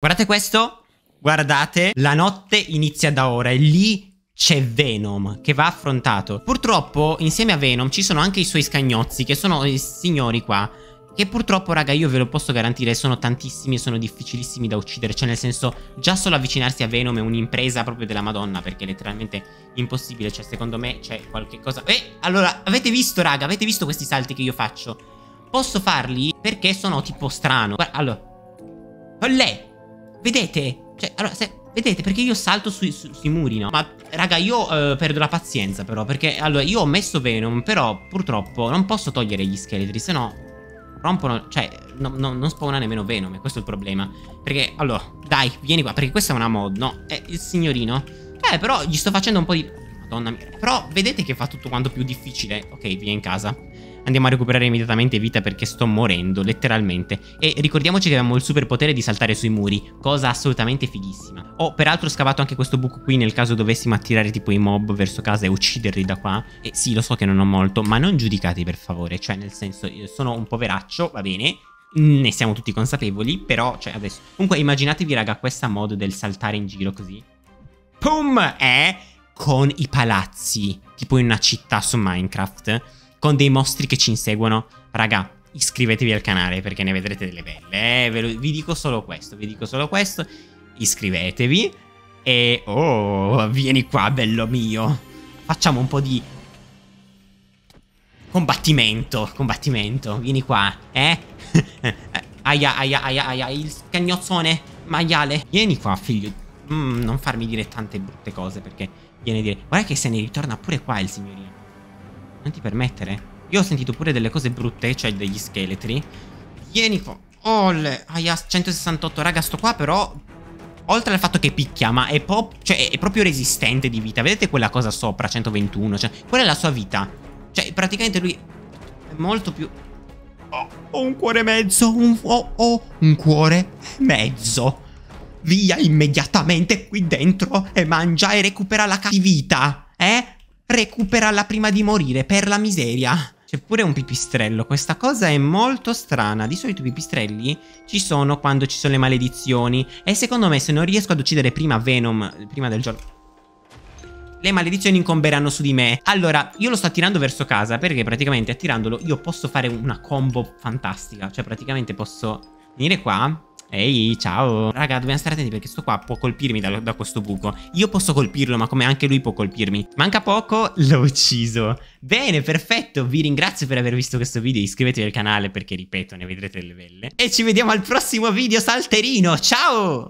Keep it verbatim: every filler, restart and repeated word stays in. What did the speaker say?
Guardate questo, guardate, la notte inizia da ora e lì c'è Venom che va affrontato. Purtroppo insieme a Venom ci sono anche i suoi scagnozzi, che sono i signori qua, che purtroppo raga io ve lo posso garantire sono tantissimi e sono difficilissimi da uccidere. Cioè nel senso, già solo avvicinarsi a Venom è un'impresa proprio della madonna, perché è letteralmente impossibile. Cioè secondo me c'è qualche cosa. Eh, allora avete visto raga, avete visto questi salti che io faccio? Posso farli perché sono tipo strano. Guarda, allora Ollè! Vedete? Cioè, allora, se, vedete? Perché io salto sui, su, sui muri, no? Ma, raga, io eh, perdo la pazienza, però. Perché, allora, io ho messo Venom, però, purtroppo, non posso togliere gli scheletri, se no rompono, cioè, no, no, non spawna nemmeno Venom, e questo è il problema. Perché, allora, dai, vieni qua, perché questa è una mod, no? È il signorino. Eh, però, gli sto facendo un po' di... Madonna mia. Però, vedete che fa tutto quanto più difficile. Ok, via in casa. Andiamo a recuperare immediatamente vita perché sto morendo, letteralmente. E ricordiamoci che abbiamo il superpotere di saltare sui muri, cosa assolutamente fighissima. Ho peraltro scavato anche questo buco qui nel caso dovessimo attirare tipo i mob verso casa e ucciderli da qua. E sì, lo so che non ho molto, ma non giudicate per favore. Cioè nel senso, io sono un poveraccio, va bene, ne siamo tutti consapevoli, però cioè adesso... Comunque immaginatevi raga questa mod del saltare in giro così. Pum! Eh! Con i palazzi, tipo in una città su Minecraft, con dei mostri che ci inseguono. Raga, iscrivetevi al canale perché ne vedrete delle belle. Eh, ve lo, vi dico solo questo, vi dico solo questo. Iscrivetevi. E... oh, vieni qua, bello mio. Facciamo un po' di... combattimento, combattimento. Vieni qua, eh? Aia, aia, aia, aia, il cagnozzone maiale. Vieni qua, figlio. Mm, non farmi dire tante brutte cose perché viene a dire... Guarda che se ne ritorna pure qua il signorino. Non ti permettere. Io ho sentito pure delle cose brutte, cioè degli scheletri. Vieni qua. Oh, le... aia, centosessantotto, raga, sto qua però... Oltre al fatto che picchia, ma è, pop... cioè, è proprio resistente di vita. Vedete quella cosa sopra, centoventuno? Cioè, quella è la sua vita. Cioè, praticamente lui è molto più... Oh, ho un cuore e mezzo. Un... Oh, oh, un cuore e mezzo. Via immediatamente qui dentro e mangia e recupera la cattività. Eh? Recuperala prima di morire, per la miseria. C'è pure un pipistrello, questa cosa è molto strana. Di solito i pipistrelli ci sono quando ci sono le maledizioni. E secondo me se non riesco ad uccidere prima Venom, prima del giorno, le maledizioni incomberanno su di me. Allora, io lo sto attirando verso casa perché praticamente attirandolo io posso fare una combo fantastica. Cioè praticamente posso venire qua. Ehi, ciao. Raga, dobbiamo stare attenti perché sto qua può colpirmi da, da questo buco. Io posso colpirlo, ma come anche lui può colpirmi. Manca poco, l'ho ucciso. Bene, perfetto. Vi ringrazio per aver visto questo video. Iscrivetevi al canale perché, ripeto, ne vedrete delle belle. E ci vediamo al prossimo video salterino. Ciao!